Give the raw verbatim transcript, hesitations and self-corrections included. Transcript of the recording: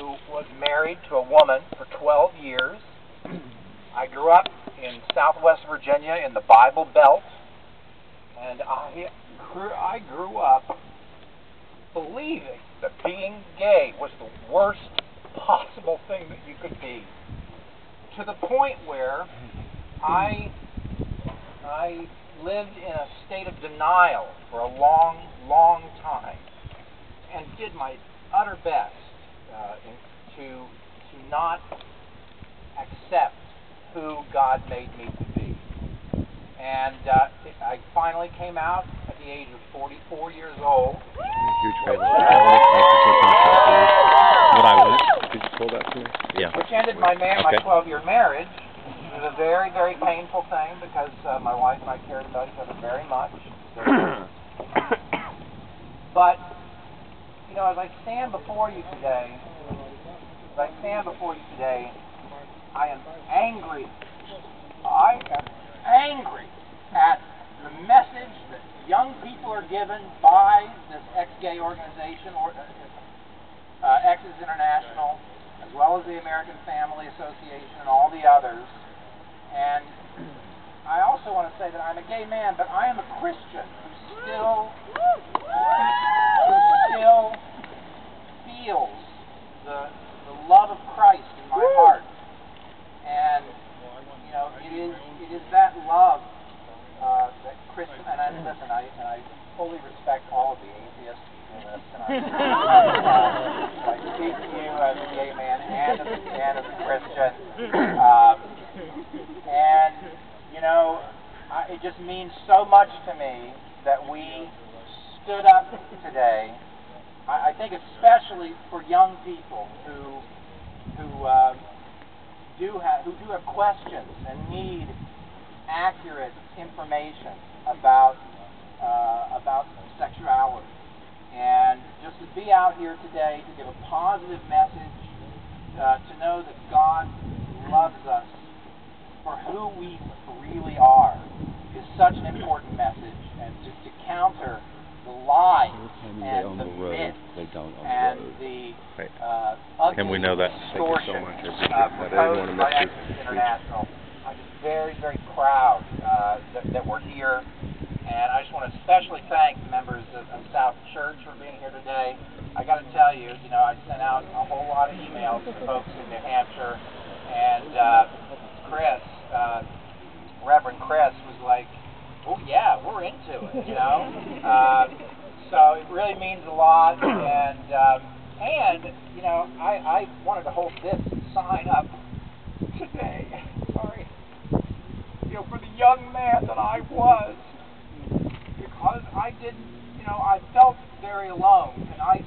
who was married to a woman for twelve years. I grew up in Southwest Virginia in the Bible Belt, and I grew, I grew up believing that being gay was the worst possible thing that you could be, to the point where I, I lived in a state of denial for a long, long time, and did my utter best uh, in, to, to not accept who God made me to be. And uh, I finally came out at the age of forty-four years old. Huge praise. What I was, could you pull that to me? Yeah. Which ended my man, my twelve-year marriage. It was a very, very painful thing because uh, my wife and I cared about each other very much. But you know, as I stand before you today, as I stand before you today, I am angry. I am angry at the message that young people are given by this ex-gay organization, or uh, Exodus International, as well as the American Family Association and all the others. And I also want to say that I'm a gay man, but I am a Christian who still, who still feels the, the love of Christ in my heart. And, you know, it is, it is that love uh, that Christian, and I, listen, I, and I fully respect all of the atheists in this, and I, uh, I speak to you as a gay man and as, and as a Christian, um, and, you know, I, it just means so much to me that we stood up today. I, I think especially for young people who, who, uh, Do have, who do have questions and need accurate information about uh, about sexuality, and just to be out here today to give a positive message, uh, to know that God loves us for who we really are, is such an important message, and to, to counter the lies and the myths and the uh, ugly and we know that distortion uh, proposed by Exodus International. I'm just very, very proud uh, that, that we're here, and I just want to especially thank the members of, of South Church for being here today. I got to tell you, you know, I sent out a whole lot of emails to folks in New Hampshire, and uh, Chris, uh, Reverend Chris, was like, "Oh yeah, we're into it," you know. Uh, so it really means a lot, and um, and you know, I, I wanted to hold this sign up today. Sorry, you know, for the young man that I was, because I didn't, you know, I felt very alone, and I